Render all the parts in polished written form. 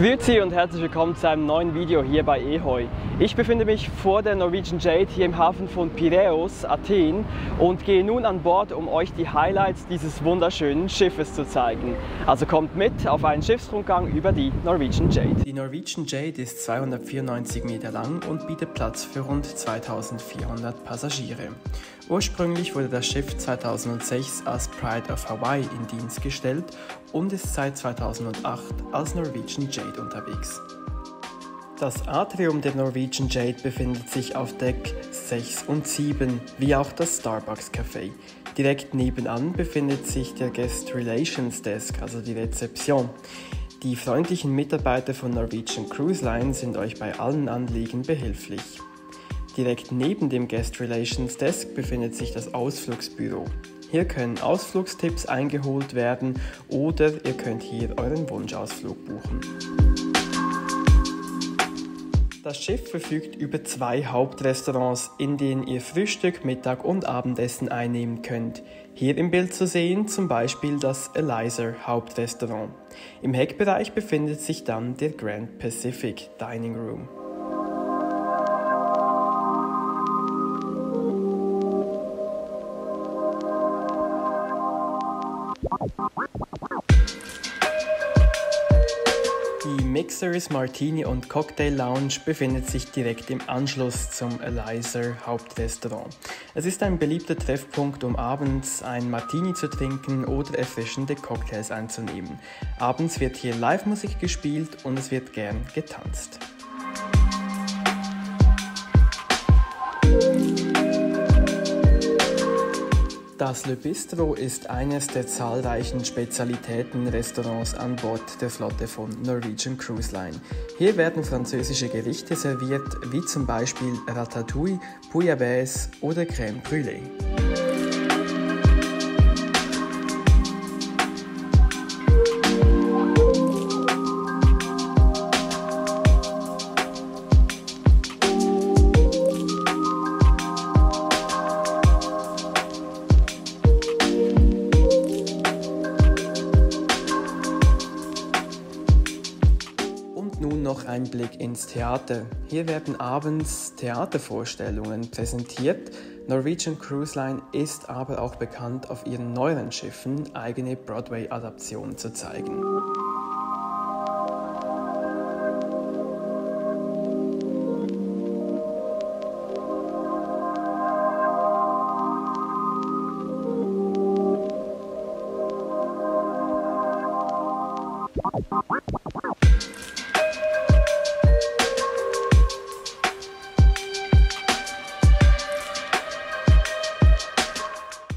Grüezi und herzlich willkommen zu einem neuen Video hier bei Ehoi. Ich befinde mich vor der Norwegian Jade hier im Hafen von Piraeus, Athen, und gehe nun an Bord, um euch die Highlights dieses wunderschönen Schiffes zu zeigen. Also kommt mit auf einen Schiffsrundgang über die Norwegian Jade. Die Norwegian Jade ist 294 Meter lang und bietet Platz für rund 2400 Passagiere. Ursprünglich wurde das Schiff 2006 als Pride of Hawaii in Dienst gestellt und ist seit 2008 als Norwegian Jade unterwegs. Das Atrium der Norwegian Jade befindet sich auf Deck 6 und 7, wie auch das Starbucks Café. Direkt nebenan befindet sich der Guest Relations Desk, also die Rezeption. Die freundlichen Mitarbeiter von Norwegian Cruise Line sind euch bei allen Anliegen behilflich. Direkt neben dem Guest Relations Desk befindet sich das Ausflugsbüro. Hier können Ausflugstipps eingeholt werden oder ihr könnt hier euren Wunschausflug buchen. Das Schiff verfügt über 2 Hauptrestaurants, in denen ihr Frühstück, Mittag und Abendessen einnehmen könnt. Hier im Bild zu sehen zum Beispiel das Alizar Hauptrestaurant. Im Heckbereich befindet sich dann der Grand Pacific Dining Room. Die Mixers Martini und Cocktail Lounge befindet sich direkt im Anschluss zum Alizar Hauptrestaurant. Es ist ein beliebter Treffpunkt, um abends einen Martini zu trinken oder erfrischende Cocktails einzunehmen. Abends wird hier Live-Musik gespielt und es wird gern getanzt. Das Le Bistro ist eines der zahlreichen Spezialitäten-Restaurants an Bord der Flotte von Norwegian Cruise Line. Hier werden französische Gerichte serviert, wie zum Beispiel Ratatouille, Bouillabaisse oder Crème Brûlée. Ein Blick ins Theater. Hier werden abends Theatervorstellungen präsentiert. Norwegian Cruise Line ist aber auch bekannt, auf ihren neueren Schiffen eigene Broadway-Adaptionen zu zeigen.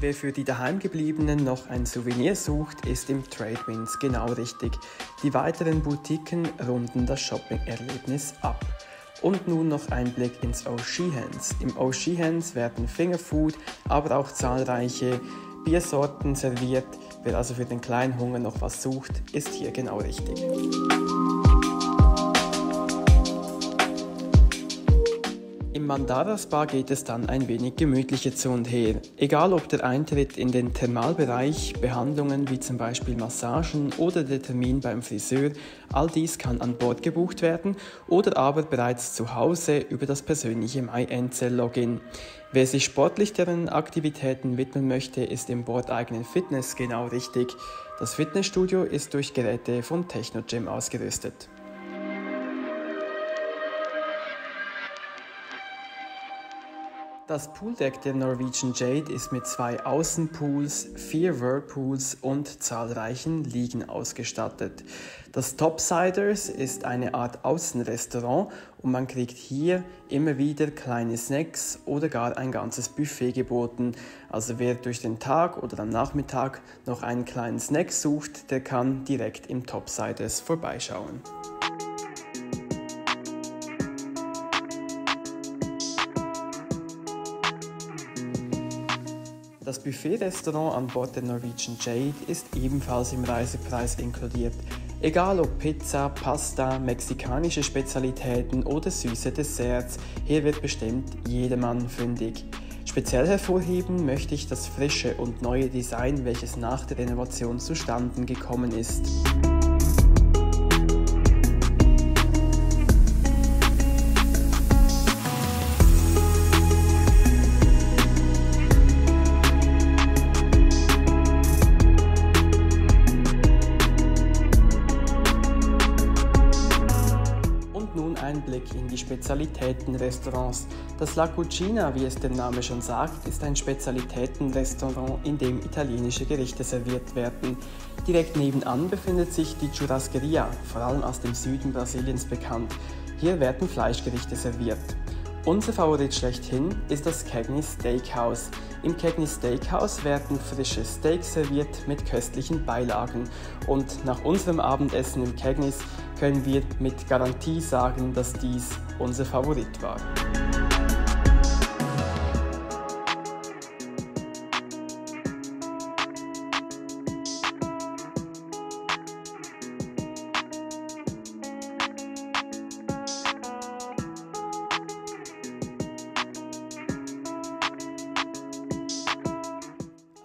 Wer für die Daheimgebliebenen noch ein Souvenir sucht, ist im Tradewinds genau richtig. Die weiteren Boutiquen runden das Shopping-Erlebnis ab. Und nun noch ein Blick ins O'Sheehan's. Im O'Sheehan's werden Fingerfood, aber auch zahlreiche Biersorten serviert. Wer also für den kleinen Hunger noch was sucht, ist hier genau richtig. Im Mandaras Bar geht es dann ein wenig gemütlicher zu und her. Egal ob der Eintritt in den Thermalbereich, Behandlungen wie zum Beispiel Massagen oder der Termin beim Friseur, all dies kann an Bord gebucht werden oder aber bereits zu Hause über das persönliche MyNCL-Login. Wer sich sportlicheren Aktivitäten widmen möchte, ist im bordeigenen Fitness genau richtig. Das Fitnessstudio ist durch Geräte von TechnoGym ausgerüstet. Das Pooldeck der Norwegian Jade ist mit 2 Außenpools, 4 Whirlpools und zahlreichen Liegen ausgestattet. Das Topsiders ist eine Art Außenrestaurant und man kriegt hier immer wieder kleine Snacks oder gar ein ganzes Buffet geboten. Also wer durch den Tag oder am Nachmittag noch einen kleinen Snack sucht, der kann direkt im Topsiders vorbeischauen. Das Buffet-Restaurant an Bord der Norwegian Jade ist ebenfalls im Reisepreis inkludiert. Egal ob Pizza, Pasta, mexikanische Spezialitäten oder süße Desserts, hier wird bestimmt jedermann fündig. Speziell hervorheben möchte ich das frische und neue Design, welches nach der Renovation zustande gekommen ist. Spezialitätenrestaurants. Das La Cucina, wie es der Name schon sagt, ist ein Spezialitätenrestaurant, in dem italienische Gerichte serviert werden. Direkt nebenan befindet sich die Churrasqueria, vor allem aus dem Süden Brasiliens bekannt. Hier werden Fleischgerichte serviert. Unser Favorit schlechthin ist das Cagney Steakhouse. Im Cagney Steakhouse werden frische Steaks serviert mit köstlichen Beilagen. Und nach unserem Abendessen im Cagney's können wir mit Garantie sagen, dass dies unser Favorit war.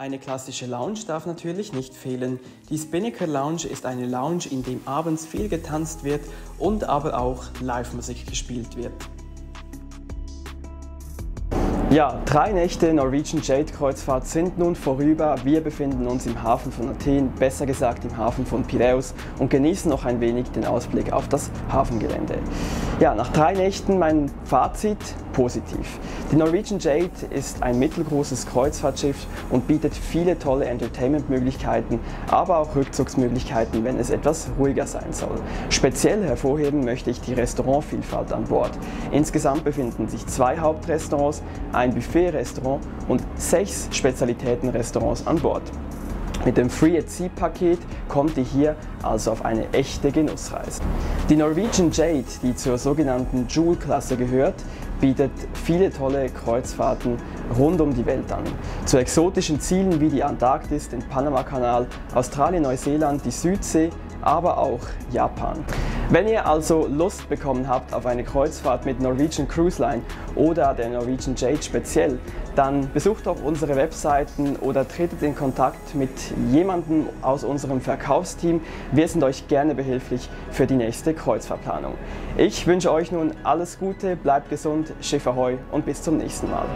Eine klassische Lounge darf natürlich nicht fehlen. Die Spinnaker Lounge ist eine Lounge, in dem abends viel getanzt wird und aber auch Live-Musik gespielt wird. Ja, 3 Nächte Norwegian Jade Kreuzfahrt sind nun vorüber. Wir befinden uns im Hafen von Athen, besser gesagt im Hafen von Piräus, und genießen noch ein wenig den Ausblick auf das Hafengelände. Ja, nach 3 Nächten mein Fazit: positiv. Die Norwegian Jade ist ein mittelgroßes Kreuzfahrtschiff und bietet viele tolle Entertainment-Möglichkeiten, aber auch Rückzugsmöglichkeiten, wenn es etwas ruhiger sein soll. Speziell hervorheben möchte ich die Restaurantvielfalt an Bord. Insgesamt befinden sich 2 Hauptrestaurants, ein Buffet-Restaurant und 6 Spezialitäten-Restaurants an Bord. Mit dem Free-at-Sea-Paket kommt ihr hier also auf eine echte Genussreise. Die Norwegian Jade, die zur sogenannten Jewel-Klasse gehört, bietet viele tolle Kreuzfahrten rund um die Welt an. Zu exotischen Zielen wie die Antarktis, den Panamakanal, Australien, Neuseeland, die Südsee, aber auch Japan. Wenn ihr also Lust bekommen habt auf eine Kreuzfahrt mit Norwegian Cruise Line oder der Norwegian Jade speziell, dann besucht doch unsere Webseiten oder tretet in Kontakt mit jemandem aus unserem Verkaufsteam. Wir sind euch gerne behilflich für die nächste Kreuzfahrtplanung. Ich wünsche euch nun alles Gute, bleibt gesund, Schiff Ahoi und bis zum nächsten Mal.